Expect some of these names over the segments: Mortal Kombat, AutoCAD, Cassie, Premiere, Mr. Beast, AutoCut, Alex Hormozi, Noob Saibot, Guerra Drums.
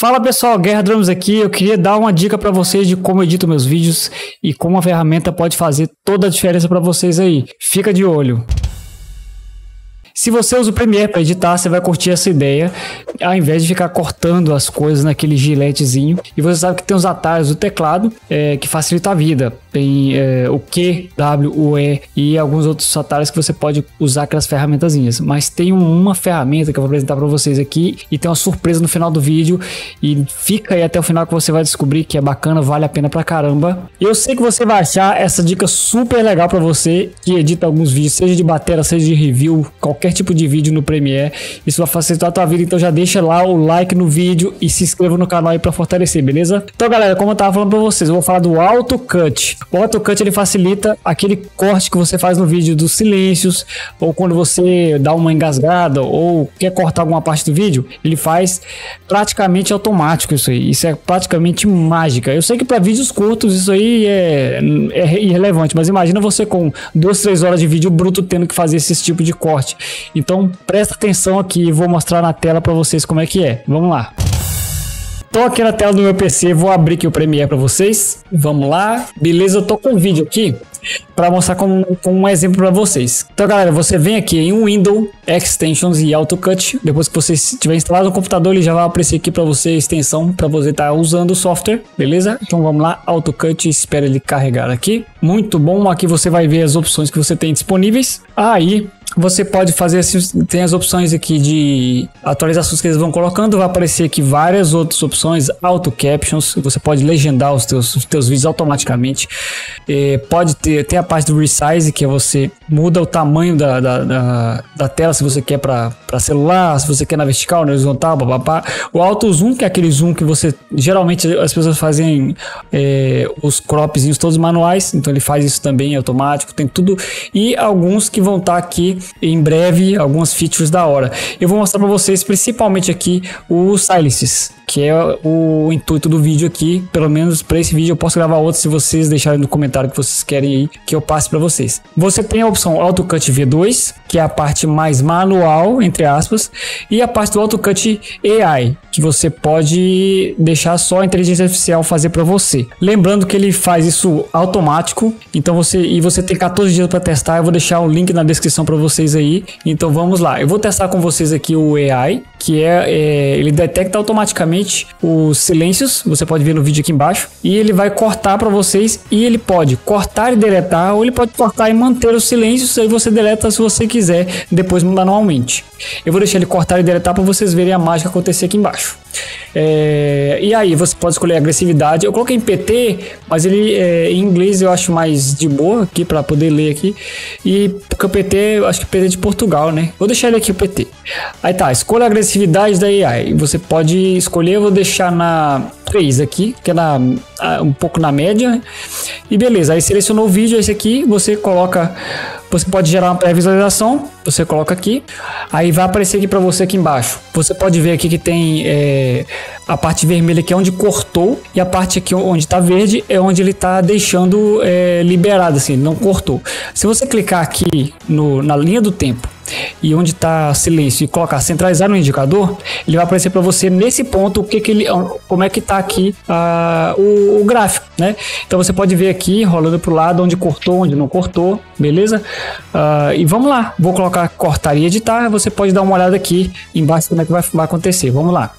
Fala pessoal, Guerra Drums aqui. Eu queria dar uma dica para vocês de como eu edito meus vídeos e como a ferramenta pode fazer toda a diferença para vocês aí. Fica de olho. Se você usa o Premiere para editar, você vai curtir essa ideia, ao invés de ficar cortando as coisas naquele giletezinho. E você sabe que tem os atalhos do teclado que facilita a vida. Tem o Q, W, o E e alguns outros atalhos que você pode usar aquelas ferramentazinhas. Mas tem uma ferramenta que eu vou apresentar para vocês aqui e tem uma surpresa no final do vídeo. E fica aí até o final que você vai descobrir que é bacana, vale a pena pra caramba. Eu sei que você vai achar essa dica super legal para você que edita alguns vídeos, seja de bateria, seja de review, qualquer tipo de vídeo no Premiere. Isso vai facilitar a tua vida, então já deixa lá o like no vídeo e se inscreva no canal aí para fortalecer, beleza? Então galera, como eu tava falando para vocês, eu vou falar do AutoCut. O AutoCut ele facilita aquele corte que você faz no vídeo dos silêncios, ou quando você dá uma engasgada ou quer cortar alguma parte do vídeo, ele faz praticamente automático isso aí. Isso é praticamente mágica. Eu sei que para vídeos curtos isso aí é irrelevante, mas imagina você com 2-3 horas de vídeo bruto tendo que fazer esse tipo de corte. Então presta atenção aqui e vou mostrar na tela para vocês como é que é. Vamos lá. Tô aqui na tela do meu PC, vou abrir aqui o Premiere para vocês. Vamos lá. Beleza, eu tô com um vídeo aqui para mostrar como um exemplo para vocês. Então galera, você vem aqui em Windows, Extensions e AutoCut. Depois que você tiver instalado no computador, ele já vai aparecer aqui para você a extensão para você estar usando o software, beleza? Então vamos lá, AutoCut, espera ele carregar aqui. Muito bom, aqui você vai ver as opções que você tem disponíveis. Aí você pode fazer, tem as opções aqui de atualizações que eles vão colocando, vai aparecer aqui várias outras opções, Auto Captions, você pode legendar os teus vídeos automaticamente, pode ter, tem a parte do Resize, que é você muda o tamanho da tela, se você quer para celular, se você quer na vertical, na horizontal, bababá. O Auto Zoom, que é aquele zoom que você, geralmente as pessoas fazem os cropzinhos todos manuais, então ele faz isso também automático, tem tudo, e alguns que vão estar aqui em breve, algumas features da hora. Eu vou mostrar para vocês principalmente aqui o Silences, que é o intuito do vídeo aqui, pelo menos para esse vídeo. Eu posso gravar outro se vocês deixarem no comentário que vocês querem aí, que eu passe para vocês. Você tem a opção AutoCut V2, que é a parte mais manual, entre aspas, e a parte do AutoCut AI, que você pode deixar só a inteligência artificial fazer para você. Lembrando que ele faz isso automático, então você tem 14 dias para testar. Eu vou deixar o link na descrição para vocês aí. Então vamos lá, eu vou testar com vocês aqui o AI, que ele detecta automaticamente os silêncios, você pode ver no vídeo aqui embaixo, e ele vai cortar para vocês, e ele pode cortar e deletar, ou ele pode cortar e manter os silêncios, aí você deleta se você quiser, depois manualmente. Eu vou deixar ele cortar e deletar para vocês verem a mágica acontecer aqui embaixo. E aí você pode escolher a agressividade. Eu coloquei em PT, mas ele em inglês eu acho mais de boa aqui para poder ler aqui, e porque o PT, eu acho que PT de Portugal, né? Vou deixar ele aqui o PT. Aí tá, escolha a agressividade da AI, você pode escolher, eu vou deixar na 3 aqui, que é um pouco na média, né? E beleza, aí selecionou o vídeo, esse aqui, você coloca, você pode gerar uma pré-visualização, você coloca aqui, aí vai aparecer aqui para você aqui embaixo. Você pode ver aqui que tem a parte vermelha que é onde cortou, e a parte aqui onde tá verde é onde ele tá deixando liberado, assim, não cortou. Se você clicar aqui na linha do tempo e onde está silêncio e colocar centralizar no indicador, ele vai aparecer para você nesse ponto como é que tá aqui o gráfico, né? Então você pode ver aqui rolando para o lado onde cortou, onde não cortou, beleza? E vamos lá, vou colocar cortar e editar. Você pode dar uma olhada aqui embaixo como é que vai acontecer. Vamos lá.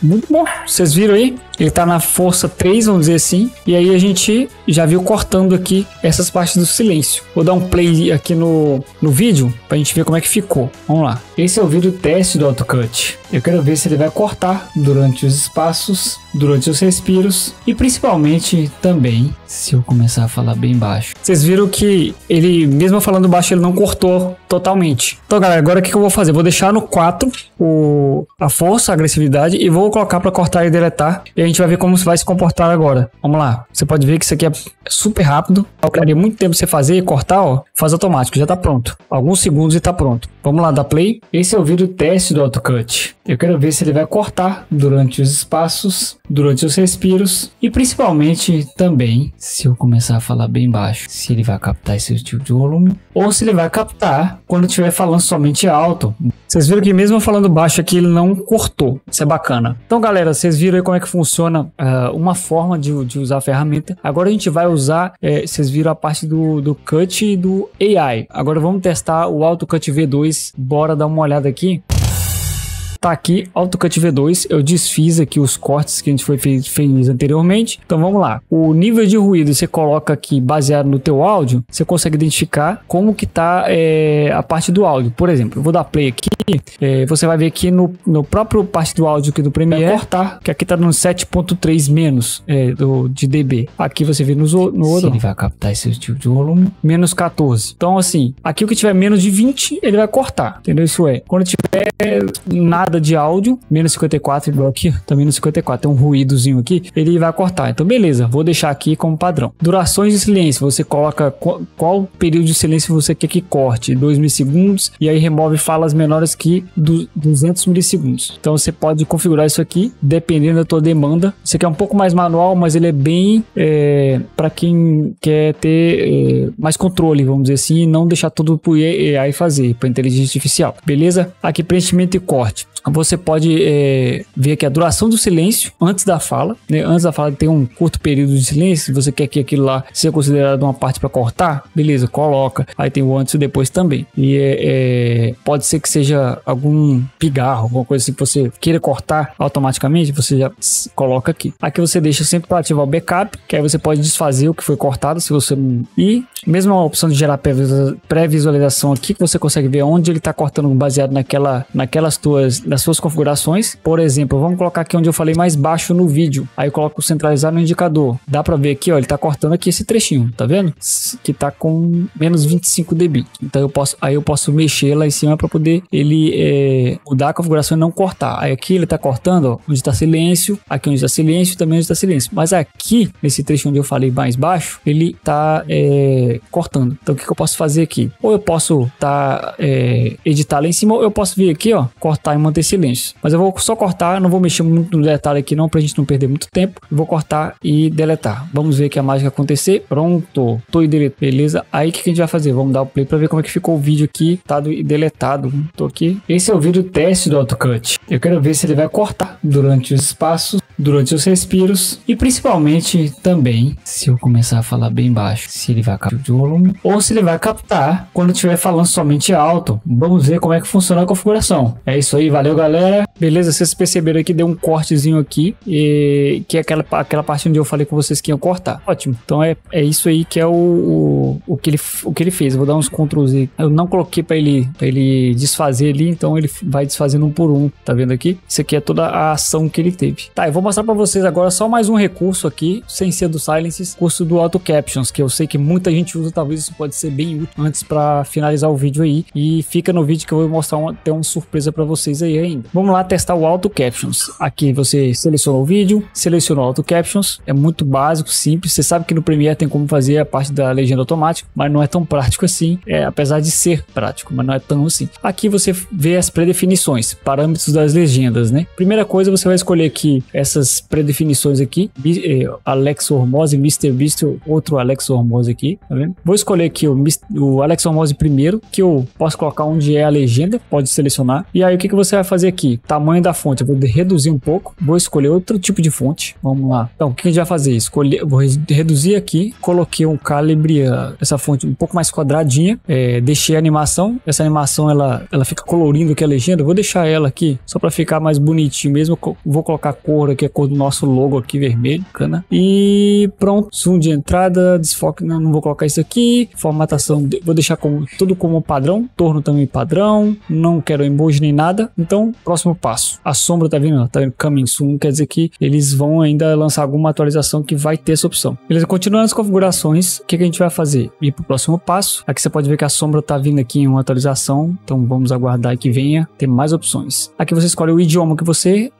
Muito bom, vocês viram aí? Ele tá na força 3, vamos dizer assim. E aí a gente já viu cortando aqui essas partes do silêncio. Vou dar um play aqui no vídeo pra gente ver como é que ficou. Vamos lá. Esse é o vídeo teste do AutoCut. Eu quero ver se ele vai cortar durante os espaços, durante os respiros e principalmente também se eu começar a falar bem baixo. Vocês viram que ele, mesmo falando baixo, ele não cortou totalmente. Então galera, agora o que eu vou fazer? Vou deixar no 4 a força, a agressividade, e vou colocar para cortar e deletar. E gente vai ver como vai se comportar agora. Vamos lá. Você pode ver que isso aqui é super rápido. Calcularia muito tempo você fazer e cortar, ó. Faz automático, já tá pronto. Alguns segundos e tá pronto. Vamos lá, dá play. Esse é o vídeo teste do AutoCut. Eu quero ver se ele vai cortar durante os espaços, durante os respiros e principalmente também, se eu começar a falar bem baixo, se ele vai captar esse tipo de volume ou se ele vai captar quando estiver falando somente alto. Vocês viram que mesmo falando baixo aqui ele não cortou, isso é bacana. Então galera, vocês viram aí como é que funciona uma forma de usar a ferramenta. Agora a gente vai usar, vocês viram a parte do Cut e do AI. Agora vamos testar o AutoCut V2, bora dar uma olhada aqui. Tá aqui, AutoCut V2, eu desfiz aqui os cortes que a gente fez anteriormente. Então vamos lá. O nível de ruído você coloca aqui baseado no teu áudio, você consegue identificar como que tá a parte do áudio. Por exemplo, eu vou dar play aqui, você vai ver aqui no próprio parte do áudio aqui do Premiere, vai cortar, que aqui tá no 7.3 menos de dB. Aqui você vê no outro, ele vai captar esse tipo de volume, menos 14. Então assim, aqui o que tiver menos de 20, ele vai cortar, entendeu? Isso é, quando tiver nada de áudio, menos 54, igual aqui, também no 54, tem um ruídozinho aqui, ele vai cortar. Então beleza, vou deixar aqui como padrão. Durações de silêncio, você coloca qual período de silêncio você quer que corte, 2 milissegundos, e aí remove falas menores que 200 milissegundos. Então você pode configurar isso aqui, dependendo da tua demanda. Isso aqui é um pouco mais manual, mas ele é bem para quem quer ter mais controle, vamos dizer assim, e não deixar tudo pro AI fazer, para inteligência artificial. Beleza? Aqui preenchimento e corte. Você pode ver aqui a duração do silêncio antes da fala, né? Antes da fala tem um curto período de silêncio. Você quer que aquilo lá seja considerado uma parte para cortar? Beleza, coloca. Aí tem o antes e depois também. E pode ser que seja algum pigarro, alguma coisa assim que você queira cortar automaticamente, você já coloca aqui. Aqui você deixa sempre para ativar o backup, que aí você pode desfazer o que foi cortado se você... E mesmo a opção de gerar pré-visualização aqui, que você consegue ver onde ele está cortando baseado nas suas configurações. Por exemplo, vamos colocar aqui onde eu falei mais baixo no vídeo. Aí eu coloco centralizar no indicador. Dá pra ver aqui, ó, ele tá cortando aqui esse trechinho, tá vendo? Que tá com menos 25 dB. Então eu posso mexer lá em cima pra poder ele mudar a configuração e não cortar. Aí aqui ele tá cortando, ó, onde tá silêncio, aqui onde tá silêncio, também onde tá silêncio. Mas aqui, nesse trecho onde eu falei mais baixo, ele tá cortando. Então o que eu posso fazer aqui? Ou eu posso editar lá em cima, ou eu posso vir aqui, ó, cortar e manter silêncio, mas eu vou só cortar, não vou mexer muito no detalhe aqui não, pra gente não perder muito tempo. Eu vou cortar e deletar. Vamos ver que a mágica acontecer. Pronto, tô e deleto. Beleza, aí o que a gente vai fazer? Vamos dar o play pra ver como é que ficou o vídeo aqui, tá e deletado. Tô aqui. Esse é o vídeo teste do AutoCut. Eu quero ver se ele vai cortar durante os espaços, durante os respiros e principalmente também, se eu começar a falar bem baixo, se ele vai captar o volume ou se ele vai captar quando estiver falando somente alto. Vamos ver como é que funciona a configuração. É isso aí. Valeu, galera. Beleza, vocês perceberam que deu um cortezinho aqui, que é aquela parte onde eu falei com vocês que iam cortar. Ótimo. Então é isso aí que é o que ele fez. Eu vou dar uns Ctrl Z. Eu não coloquei para ele desfazer ali, então ele vai desfazendo um por um. Tá vendo aqui? Isso aqui é toda a ação que ele teve. Tá, eu vou mostrar para vocês agora só mais um recurso aqui, sem ser do Silences, curso do Auto Captions, que eu sei que muita gente usa, talvez isso pode ser bem útil antes para finalizar o vídeo aí. E fica no vídeo que eu vou mostrar até uma surpresa para vocês aí ainda. Vamos lá testar o Auto Captions. Aqui você seleciona o vídeo, seleciona o Auto Captions, é muito básico, simples. Você sabe que no Premiere tem como fazer a parte da legenda automática, mas não é tão prático assim, apesar de ser prático, mas não é tão assim. Aqui você vê as predefinições, parâmetros das legendas, né? Primeira coisa, você vai escolher aqui essas predefinições aqui, Alex Hormozi, Mr. Beast, outro Alex Hormozi aqui, tá vendo? Vou escolher aqui o Alex Hormozi primeiro, que eu posso colocar onde é a legenda, pode selecionar. E aí o que você vai fazer aqui? Tamanho da fonte, eu vou reduzir um pouco, vou escolher outro tipo de fonte. Vamos lá. Então, o que a gente vai fazer? Escolher, vou reduzir aqui, coloquei um calibre, essa fonte um pouco mais quadradinha, deixei a animação, essa animação ela fica colorindo aqui a legenda, eu vou deixar ela aqui, só para ficar mais bonitinho mesmo. Vou colocar a cor aqui, a cor do nosso logo aqui, vermelho, bacana. E pronto, zoom de entrada, desfoque, não vou colocar isso aqui, formatação, vou deixar tudo como padrão, torno também padrão, não quero emoji nem nada. Então, próximo passo. passo. A sombra tá vindo coming soon, quer dizer que eles vão ainda lançar alguma atualização que vai ter essa opção. Beleza, continuando as configurações, o que a gente vai fazer? Ir pro próximo passo. Aqui você pode ver que a sombra tá vindo aqui em uma atualização, então vamos aguardar que venha, ter mais opções. Aqui você escolhe o idioma que você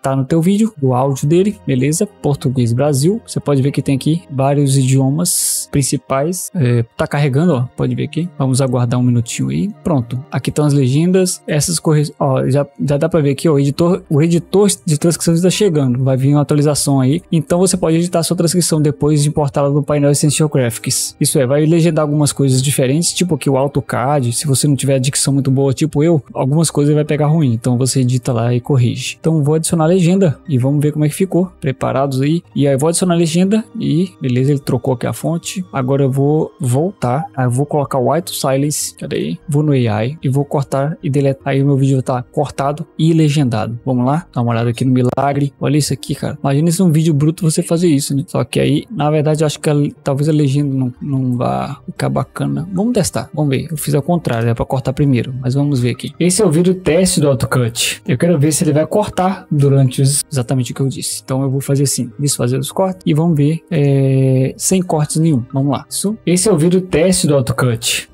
tá no teu vídeo, o áudio dele, beleza? Português Brasil, você pode ver que tem aqui vários idiomas principais, tá carregando, ó, pode ver aqui, vamos aguardar um minutinho aí, pronto. Aqui estão as legendas, essas correções, ó, já dá pra ver aqui, ó, o editor de transcrição está chegando, vai vir uma atualização aí, então você pode editar a sua transcrição depois de importá-la no painel Essential Graphics, isso é, vai legendar algumas coisas diferentes, tipo aqui o AutoCAD, se você não tiver a dicção muito boa, tipo eu, algumas coisas vai pegar ruim, então você edita lá e corrige. Então vou adicionar a legenda e vamos ver como é que ficou, preparados aí, e aí vou adicionar a legenda e beleza, ele trocou aqui a fonte, agora eu vou voltar, aí eu vou colocar o White Silence, cadê? Vou no AI e vou cortar e deletar, aí o meu vídeo tá cortado e legendado, vamos lá, dá uma olhada aqui no milagre, olha isso aqui, cara, imagina se um vídeo bruto você fazer isso, né, só que aí, na verdade, eu acho que talvez a legenda não vá ficar bacana, vamos testar, vamos ver, eu fiz ao contrário, é pra cortar primeiro, mas vamos ver aqui, esse é o vídeo teste do AutoCut, eu quero ver se ele vai cortar durante exatamente o que eu disse, então eu vou fazer assim, desfazer os cortes e vamos ver sem cortes nenhum, vamos lá, isso. Esse é o vídeo teste do AutoCAD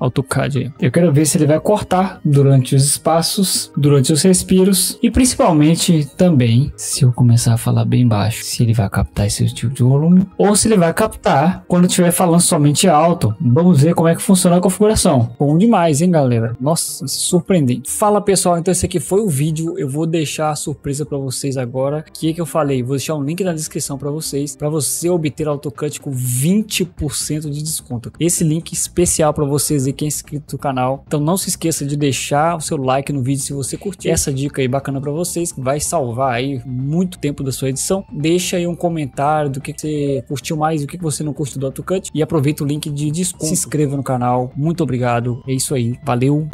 aí. Eu quero ver se ele vai cortar durante os espaços, durante os respiros e principalmente também, se eu começar a falar bem baixo, se ele vai captar esse tipo de volume ou se ele vai captar quando estiver falando somente alto, vamos ver como é que funciona a configuração. Bom demais, hein galera, nossa, surpreendente. Fala pessoal, então esse aqui foi o vídeo, eu vou deixar a surpresa para vocês agora, que eu falei, vou deixar um link na descrição para vocês, para você obter AutoCut com 20% de desconto, esse link especial para vocês aí que é inscrito no canal, então não se esqueça de deixar o seu like no vídeo se você curtir essa dica aí bacana para vocês, que vai salvar aí muito tempo da sua edição, deixa aí um comentário do que você curtiu mais, o que você não curtiu do AutoCut e aproveita o link de desconto, se inscreva no canal, muito obrigado, é isso aí, valeu!